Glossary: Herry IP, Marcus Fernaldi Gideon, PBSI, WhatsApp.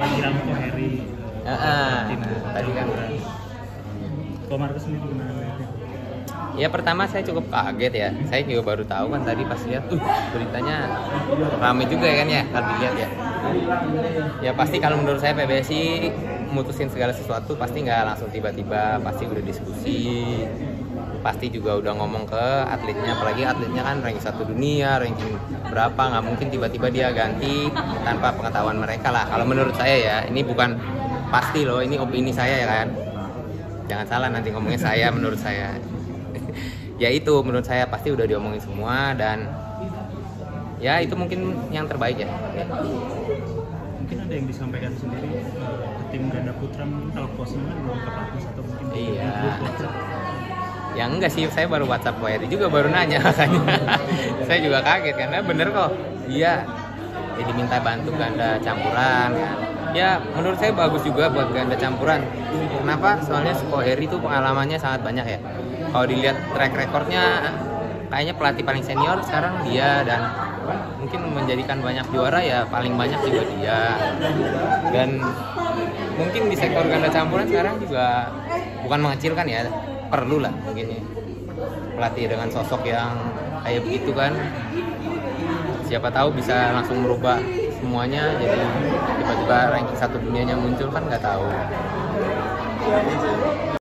yang bilang ke Herry. Tadi kan Ko Markus sendiri gimana melihatnya? Ya pertama saya cukup kaget ya, saya juga baru tahu kan tadi pas lihat beritanya ramai juga kan ya kalau dilihat ya. Ya pasti kalau menurut saya PBSI mutusin segala sesuatu pasti nggak langsung tiba-tiba, pasti udah diskusi, pasti juga udah ngomong ke atletnya, apalagi atletnya kan ranking 1 dunia, ranking berapa, nggak mungkin tiba-tiba dia ganti tanpa pengetahuan mereka lah. Kalau menurut saya ya, ini bukan pasti loh, ini opini saya ya kan, jangan salah nanti ngomongnya saya, menurut saya. Ya itu menurut saya pasti udah diomongin semua dan ya itu mungkin yang terbaik ya. Mungkin ada yang disampaikan sendiri ke tim ganda putra, mungkin kalau posnya belum terhapus atau mungkin iya. Ya enggak sih, saya baru WhatsApp Pak Herry juga, baru nanya katanya. Saya juga kaget karena bener kok iya, jadi minta bantu ganda campuran kan. Ya menurut saya bagus juga buat ganda campuran, kenapa? Soalnya Pak Herry itu pengalamannya sangat banyak ya, kalau dilihat track recordnya kayaknya pelatih paling senior sekarang dia, dan mungkin menjadikan banyak juara ya paling banyak juga dia, dan mungkin di sektor ganda campuran sekarang juga bukan mengecilkan ya, perlu lah begini pelatih dengan sosok yang kayak begitu kan, siapa tahu bisa langsung merubah semuanya jadi tiba-tiba ranking 1 dunianya muncul kan, nggak tahu.